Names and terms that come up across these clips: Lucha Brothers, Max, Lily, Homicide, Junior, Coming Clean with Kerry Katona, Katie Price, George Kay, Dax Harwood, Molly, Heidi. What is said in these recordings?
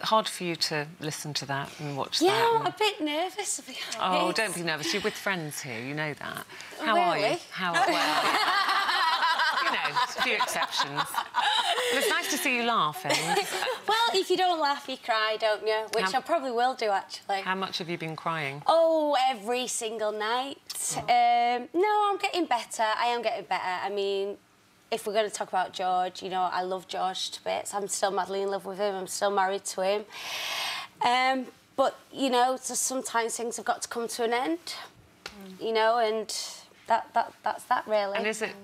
hard for you to listen to that and watch that? Yeah, I'm a bit nervous. Oh, don't be nervous. You're with friends here, you know that. How are you? How are you? You know, a few exceptions. Well, it's nice to see you laughing. Well, if you don't laugh, you cry, don't you? Which I probably will do, actually. How much have you been crying? Oh, every single night. Oh. No, I'm getting better. I am getting better. I mean, if we're going to talk about George, you know, I love George to bits. I'm still madly in love with him. I'm still married to him. But, you know, just sometimes things have got to come to an end, you know, and... That's that, really. And is it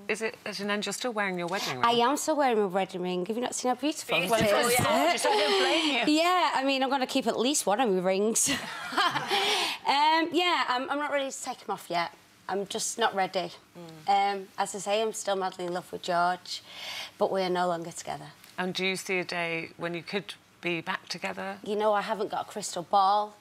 at an end? You're still wearing your wedding ring? I am still wearing my wedding ring. Have you not seen how beautiful it is? Beautiful, yeah. I don't blame you. Yeah, I mean, I'm going to keep at least one of my rings. Yeah, I'm not ready to take him off yet. I'm just not ready. As I say, I'm still madly in love with George, but we are no longer together. And do you see a day when you could be back together? You know, I haven't got a crystal ball.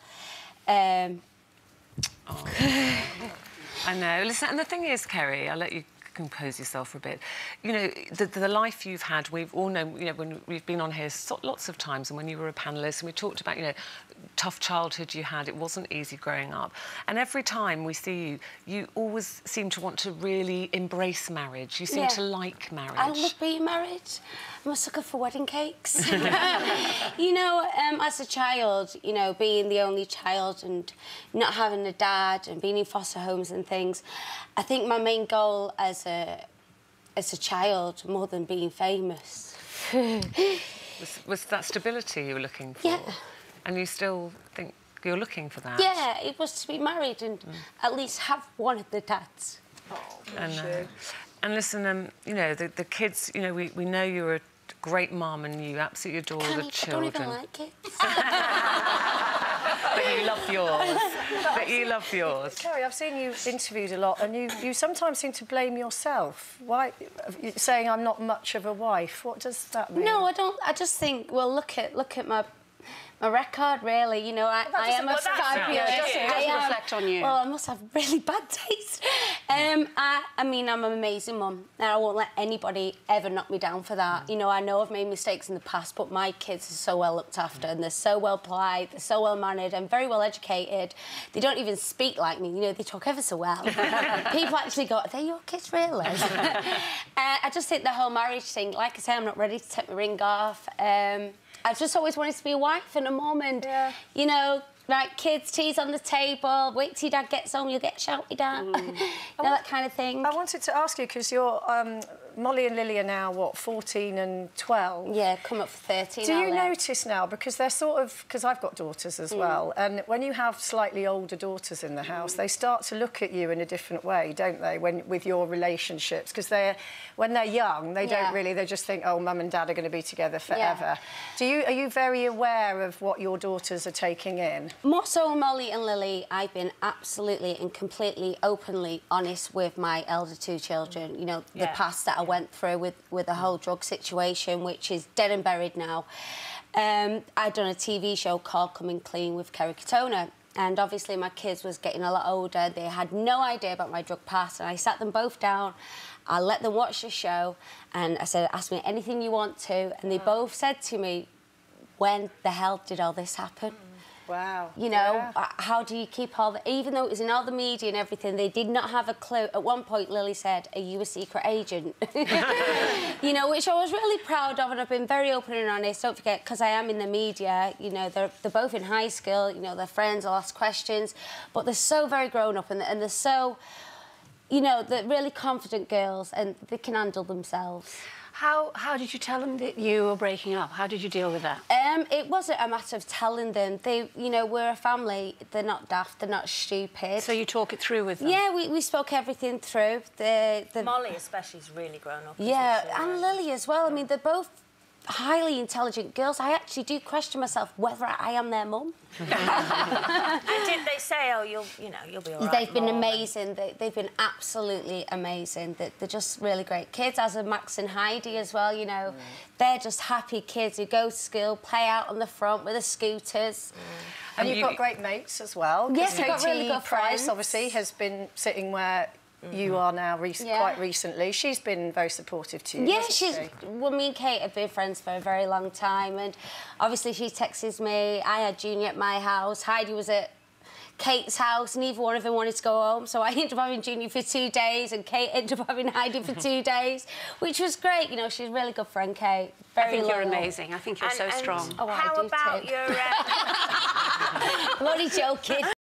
I know. Listen, and the thing is, Kerry, I'll let you compose yourself for a bit. You know, the life you've had, we've all known, you know, when we've been on here lots of times, and when you were a panellist, and we talked about, you know, tough childhood you had, it wasn't easy growing up. And every time we see you, you always seem to want to really embrace marriage. You seem to like marriage. I love being married. I'm a sucker for wedding cakes. You know, as a child, you know, being the only child and not having a dad and being in foster homes and things, I think my main goal as a child, more than being famous, was that stability you were looking for. Yeah. And you still think you're looking for that? Yeah, it was to be married and at least have one of the dads. Oh, sure. And listen, you know, the kids, you know, we know you're a great mum and you absolutely adore the children. I don't even like kids. But you love yours. But you love yours. Kerry, I've seen you interviewed a lot and you sometimes seem to blame yourself. Why? Saying I'm not much of a wife. What does that mean? No, I don't. I just think, well, look at my record, really. You know, I am a Scorpio. It doesn't reflect on you. Well, I must have really bad taste. I mean, I'm an amazing mum, and I won't let anybody ever knock me down for that. You know, I know I've made mistakes in the past, but my kids are so well looked after, and they're so well polite, they're so well mannered, and very well educated. They don't even speak like me. You know, they talk ever so well. People actually go, "Are they your kids, really?" I just think the whole marriage thing. Like I say, I'm not ready to take my ring off. I've just always wanted to be a wife and a mum and, you know, like, kids, tea's on the table, wait till your dad gets home, you'll get shouted at, you know, that kind of thing. I wanted to ask you, because you're... Molly and Lily are now, what, 14 and 12? Yeah, come up for 13. Do you notice now, because they're sort of... Because I've got daughters as well, and when you have slightly older daughters in the house, they start to look at you in a different way, don't they, with your relationships? Because when they're young, they don't really... They just think, oh, mum and dad are going to be together forever. Yeah. Are you very aware of what your daughters are taking in? More so Molly and Lily, I've been absolutely and completely, openly honest with my elder two children, you know, the past that I went through with the whole drug situation, which is dead and buried now. I'd done a TV show called Coming Clean with Kerry Katona, and obviously my kids was getting a lot older. They had no idea about my drug past, and I sat them both down. I let them watch the show, and I said, ask me anything you want to, and they both said to me, when the hell did all this happen? Wow. You know, how do you keep all the... Even though it was in all the media and everything, they did not have a clue. At one point, Lily said, are you a secret agent? You know, which I was really proud of, and I've been very open and honest. Don't forget, because I am in the media, you know, they're both in high school, you know, they're friends, I'll ask questions, but they're so very grown up, and they're so... You know, they're really confident girls, and they can handle themselves. How did you tell them that you were breaking up? How did you deal with that? It wasn't a matter of telling them. They, you know, we're a family. They're not daft. They're not stupid. So you talk it through with them? Yeah, we spoke everything through. Molly especially is really grown up. Yeah, and Lily as well. I mean, they're both highly intelligent girls. I actually do question myself whether I am their mum. And did they say, oh, you'll be all right? They've been amazing. They've been absolutely amazing. They're just really great kids, as are Max and Heidi as well, you know. They're just happy kids who go to school, play out on the front with the scooters. And you've got great mates as well. Yes, Katie Price, obviously, has been sitting where... you are now quite recently. She's been very supportive to you. Yeah, well, me and Kate have been friends for a very long time, and obviously she texts me. I had Junior at my house. Heidi was at Kate's house. Neither one of them wanted to go home, so I ended up having Junior for 2 days, and Kate ended up having Heidi for 2 days, which was great. You know, she's a really good friend, Kate. Very loyal. You're amazing. I think you're so strong. Oh, how about your... I'm only joking.